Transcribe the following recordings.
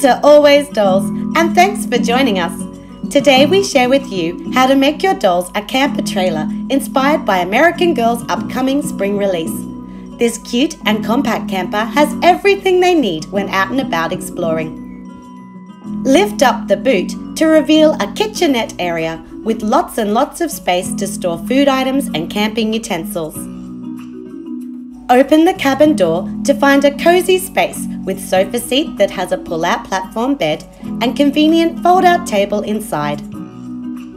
Welcome to Always Dolls, and thanks for joining us. Today we share with you how to make your dolls a camper trailer inspired by American Girl's upcoming spring release. This cute and compact camper has everything they need when out and about exploring. Lift up the boot to reveal a kitchenette area with lots and lots of space to store food items and camping utensils. Open the cabin door to find a cozy space with sofa seat that has a pull-out platform bed and convenient fold-out table inside.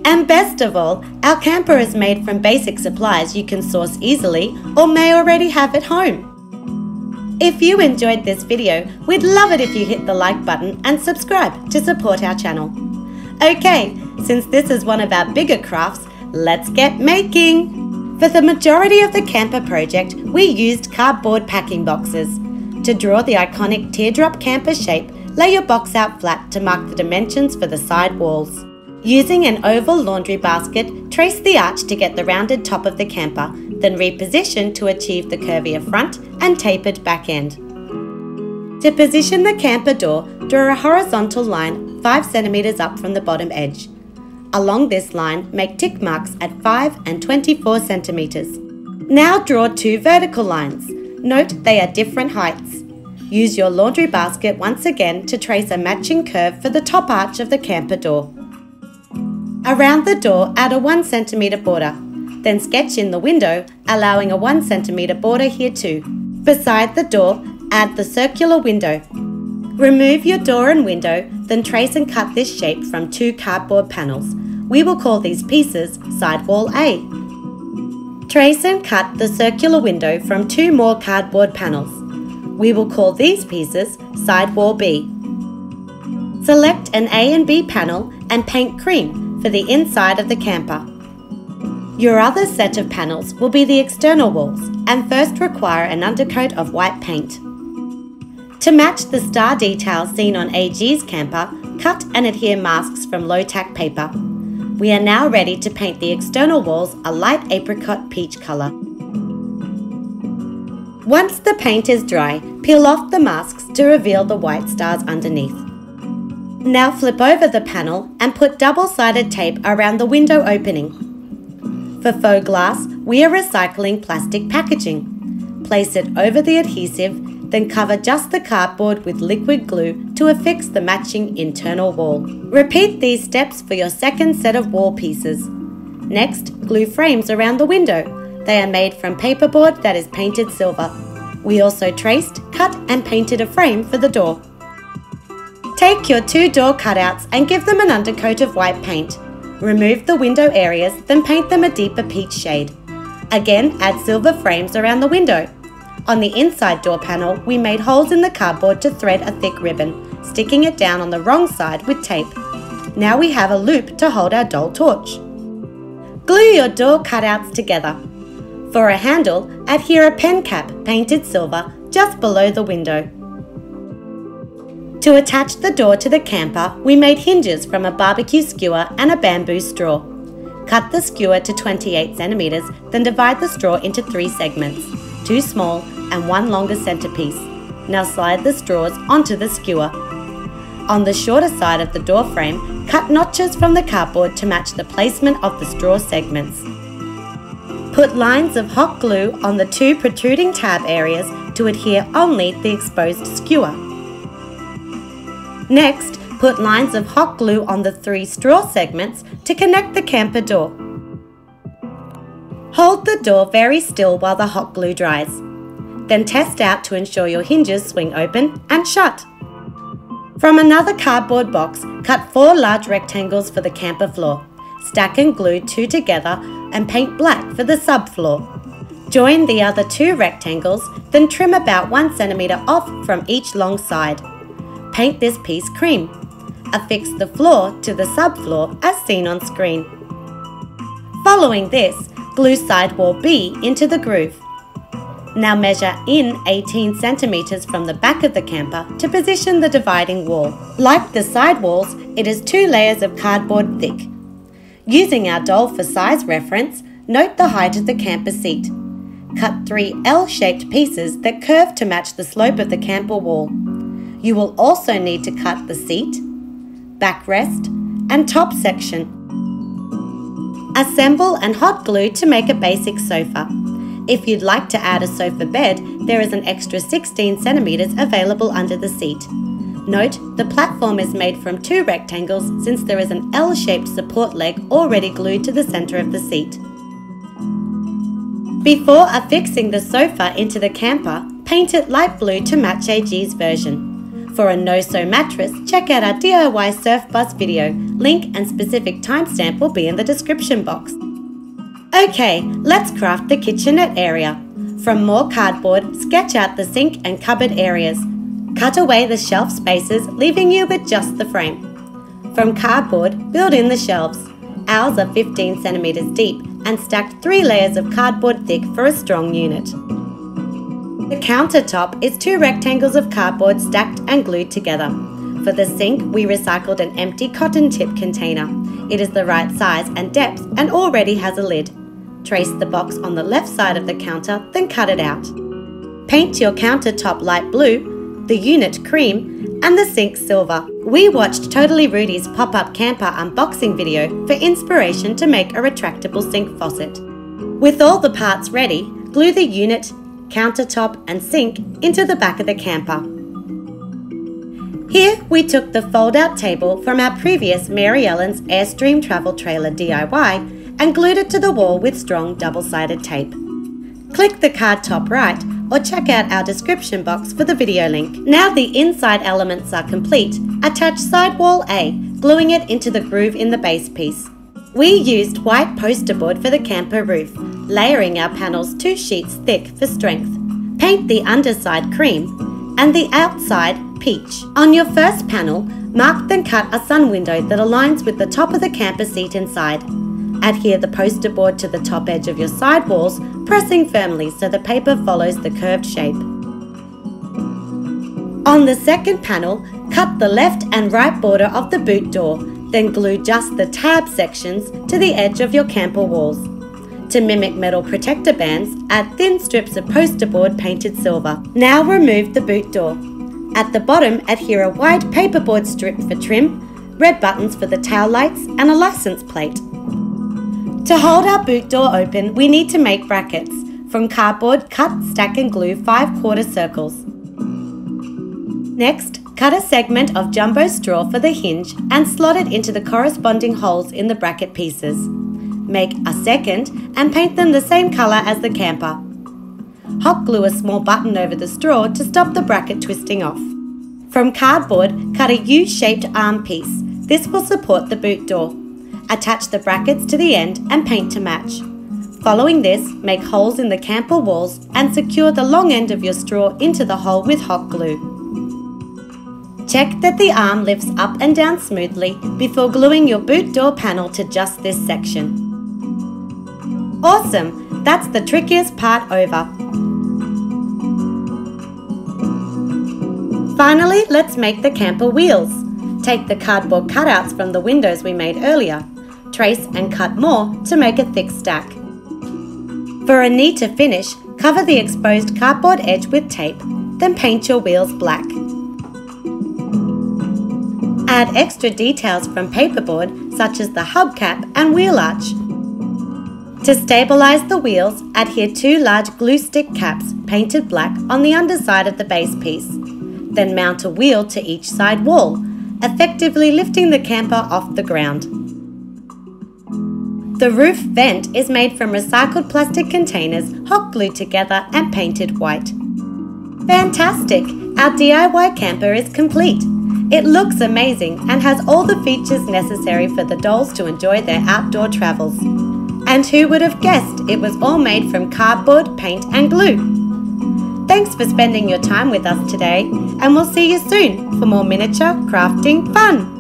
And best of all, our camper is made from basic supplies you can source easily or may already have at home. If you enjoyed this video, we'd love it if you hit the like button and subscribe to support our channel. Okay, since this is one of our bigger crafts, let's get making! For the majority of the camper project, we used cardboard packing boxes. To draw the iconic teardrop camper shape, lay your box out flat to mark the dimensions for the side walls. Using an oval laundry basket, trace the arch to get the rounded top of the camper, then reposition to achieve the curvier front and tapered back end. To position the camper door, draw a horizontal line 5 cm up from the bottom edge. Along this line, make tick marks at 5 and 24 centimeters. Now draw two vertical lines. Note they are different heights. Use your laundry basket once again to trace a matching curve for the top arch of the camper door. Around the door, add a 1 cm border. Then sketch in the window, allowing a 1 cm border here too. Beside the door, add the circular window. Remove your door and window, then trace and cut this shape from two cardboard panels. We will call these pieces Sidewall A. Trace and cut the circular window from two more cardboard panels. We will call these pieces Sidewall B. Select an A and B panel and paint cream for the inside of the camper. Your other set of panels will be the external walls and first require an undercoat of white paint. To match the star detail seen on AG's camper, cut and adhere masks from low-tack paper. We are now ready to paint the external walls a light apricot peach colour. Once the paint is dry, peel off the masks to reveal the white stars underneath. Now flip over the panel and put double-sided tape around the window opening. For faux glass, we are recycling plastic packaging. Place it over the adhesive, then cover just the cardboard with liquid glue to affix the matching internal wall. Repeat these steps for your second set of wall pieces. Next, glue frames around the window. They are made from paperboard that is painted silver. We also traced, cut and painted a frame for the door. Take your two door cutouts and give them an undercoat of white paint. Remove the window areas, then paint them a deeper peach shade. Again, add silver frames around the window. On the inside door panel, we made holes in the cardboard to thread a thick ribbon, sticking it down on the wrong side with tape. Now we have a loop to hold our doll torch. Glue your door cutouts together. For a handle, adhere a pen cap painted silver just below the window. To attach the door to the camper, we made hinges from a barbecue skewer and a bamboo straw. Cut the skewer to 28 centimeters, then divide the straw into 3 segments. 2 small and 1 longer centerpiece. Now slide the straws onto the skewer. On the shorter side of the door frame, cut notches from the cardboard to match the placement of the straw segments. Put lines of hot glue on the 2 protruding tab areas to adhere only the exposed skewer. Next, put lines of hot glue on the 3 straw segments to connect the camper door. Hold the door very still while the hot glue dries. Then test out to ensure your hinges swing open and shut. From another cardboard box, cut 4 large rectangles for the camper floor. Stack and glue 2 together and paint black for the subfloor. Join the other 2 rectangles, then trim about 1 cm off from each long side. Paint this piece cream. Affix the floor to the subfloor as seen on screen. Following this, glue Sidewall B into the groove. Now measure in 18 centimeters from the back of the camper to position the dividing wall. Like the side walls, it is 2 layers of cardboard thick. Using our doll for size reference, note the height of the camper seat. Cut 3 L-shaped pieces that curve to match the slope of the camper wall. You will also need to cut the seat, backrest, and top section. Assemble and hot glue to make a basic sofa. If you'd like to add a sofa bed, there is an extra 16 centimeters available under the seat. Note, the platform is made from two rectangles since there is an L-shaped support leg already glued to the center of the seat. Before affixing the sofa into the camper, paint it light blue to match AG's version. For a no-sew mattress, check out our DIY Surf Bus video. Link and specific timestamp will be in the description box. Okay, let's craft the kitchenette area. From more cardboard, sketch out the sink and cupboard areas. Cut away the shelf spaces, leaving you with just the frame. From cardboard, build in the shelves. Ours are 15 centimeters deep and stacked 3 layers of cardboard thick for a strong unit. The countertop is 2 rectangles of cardboard stacked and glued together. For the sink, we recycled an empty cotton tip container. It is the right size and depth and already has a lid. Trace the box on the left side of the counter, then cut it out. Paint your countertop light blue, the unit cream, and the sink silver. We watched Totally Rudy's pop-up camper unboxing video for inspiration to make a retractable sink faucet. With all the parts ready, glue the unit, countertop and sink into the back of the camper. Here we took the fold-out table from our previous Mary Ellen's Airstream Travel Trailer DIY and glued it to the wall with strong double-sided tape. Click the card top right or check out our description box for the video link. Now the inside elements are complete, attach side wall A, gluing it into the groove in the base piece. We used white poster board for the camper roof, layering our panels 2 sheets thick for strength. Paint the underside cream and the outside peach. On your first panel, mark then cut a sun window that aligns with the top of the camper seat inside. Adhere the poster board to the top edge of your side walls, pressing firmly so the paper follows the curved shape. On the second panel, cut the left and right border of the boot door, then glue just the tab sections to the edge of your camper walls. To mimic metal protector bands, add thin strips of poster board painted silver. Now remove the boot door. At the bottom, adhere a wide paperboard strip for trim, red buttons for the tail lights, and a license plate. To hold our boot door open, we need to make brackets. From cardboard, cut, stack and glue 5/4 circles. Next, cut a segment of jumbo straw for the hinge and slot it into the corresponding holes in the bracket pieces. Make a second and paint them the same colour as the camper. Hot glue a small button over the straw to stop the bracket twisting off. From cardboard, cut a U-shaped arm piece. This will support the boot door. Attach the brackets to the end and paint to match. Following this, make holes in the camper walls and secure the long end of your straw into the hole with hot glue. Check that the arm lifts up and down smoothly before gluing your boot door panel to just this section. Awesome! That's the trickiest part over. Finally, let's make the camper wheels. Take the cardboard cutouts from the windows we made earlier. Trace and cut more to make a thick stack. For a neater finish, cover the exposed cardboard edge with tape, then paint your wheels black. Add extra details from paperboard, such as the hubcap and wheel arch. To stabilize the wheels, adhere 2 large glue stick caps, painted black, on the underside of the base piece. Then mount a wheel to each side wall, effectively lifting the camper off the ground. The roof vent is made from recycled plastic containers, hot glued together and painted white. Fantastic! Our DIY camper is complete. It looks amazing and has all the features necessary for the dolls to enjoy their outdoor travels. And who would have guessed it was all made from cardboard, paint and glue? Thanks for spending your time with us today, and we'll see you soon for more miniature crafting fun!